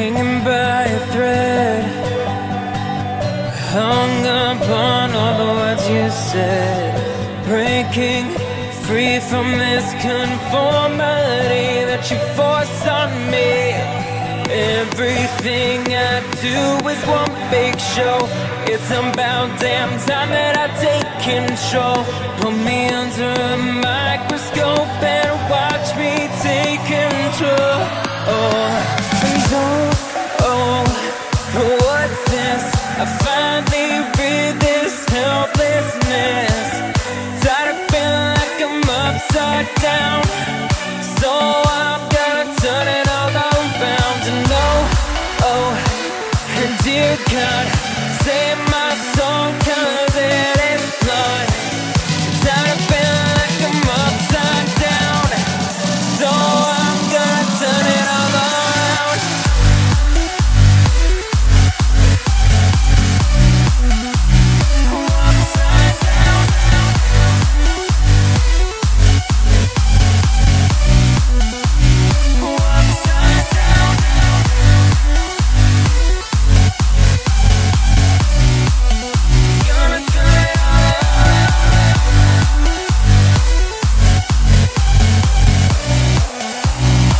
hanging by a thread, hung up on all the words you said, breaking free from this conformity that you force on me. Everything I do is one big show. It's about damn time that I take control. Put me under a microscope and watch me take control. Oh, and oh, what's this? I finally read this helplessness. Tired of feeling like I'm upside down, so I've gotta turn it all around. And oh, and dear God, save my soul, 'cause it is not. Tired of feeling like I'm upside down, so I'm gonna turn it all around. I'm upside down. I'm upside down. Gonna turn it all around. Upside down.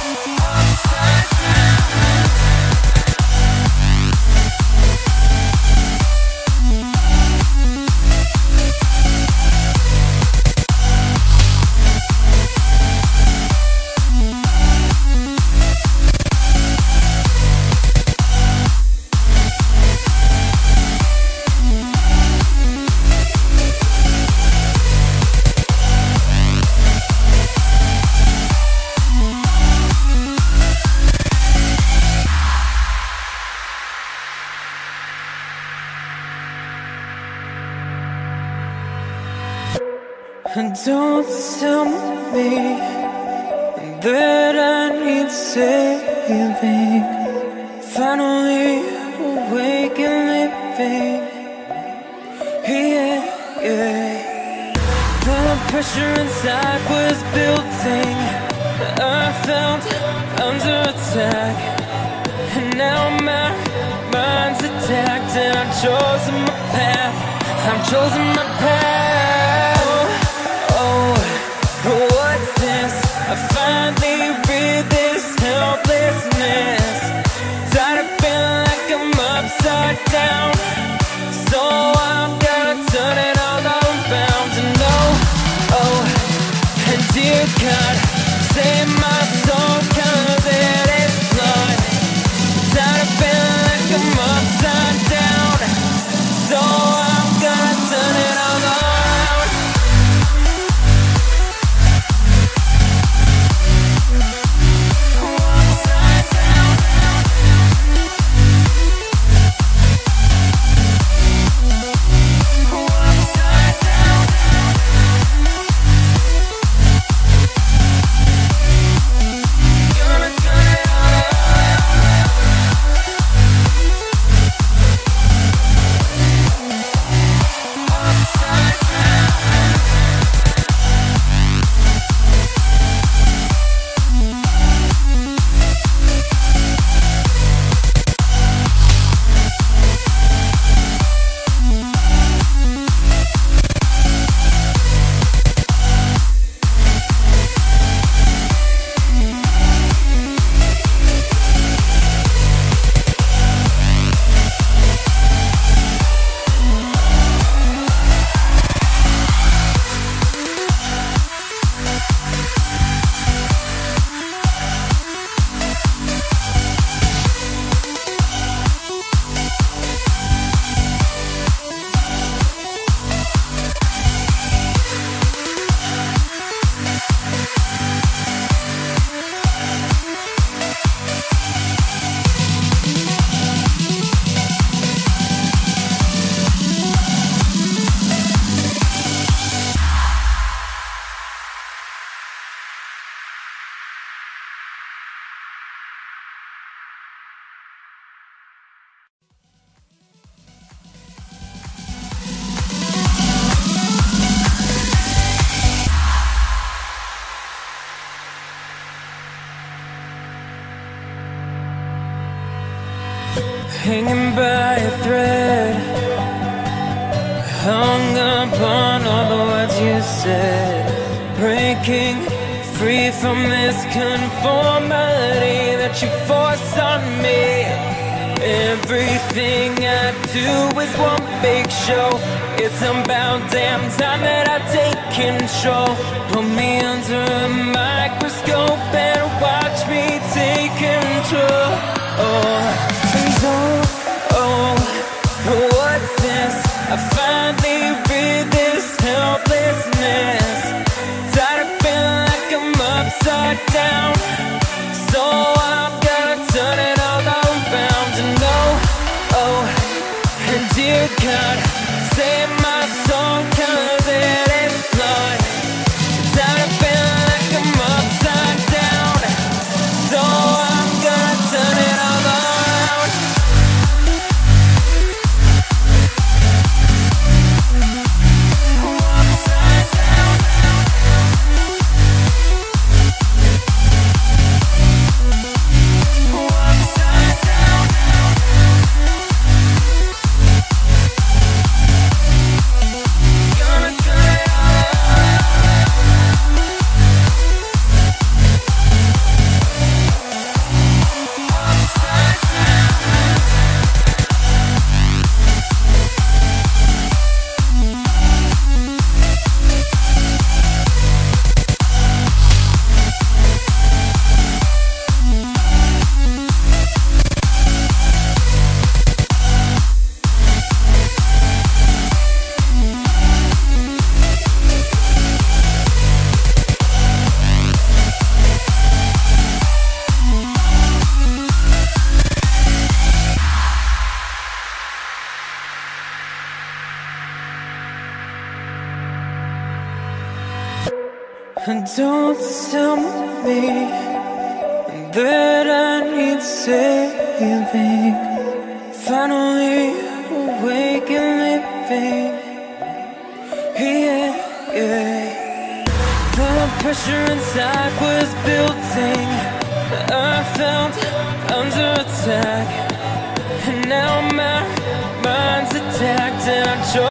Don't tell me that I need saving. Finally awake and living. Yeah. The pressure inside was building. I felt under attack, and now my mind's attacked. And I've chosen my path. I've chosen my path. What's this? I finally read this helplessness. Tired of feeling like I'm upside down, so I'm gonna turn it all around. And and dear God, save my soul, 'cause it is not. Tired of feeling like I'm upside down, so I'm gonna turn it all around. Upside down. Upside down. hanging by a thread, hung upon all the words you said, breaking free from this conformity that you force on me. Everything I do is one big show. It's about damn time that I take control. Put me under a microscope and watch me take control. Oh. I finally read this helplessness. Tired of feeling like I'm upside down, so I'm gonna turn it all around. And oh, oh, and dear God, save my soul, 'cause it is flawed. Tired of feeling like I'm upside down, so I'm gonna turn it all around. Don't tell me that I need saving. Finally awake and living. Yeah, yeah. The pressure inside was building. I felt under attack, and now my mind's attacked and I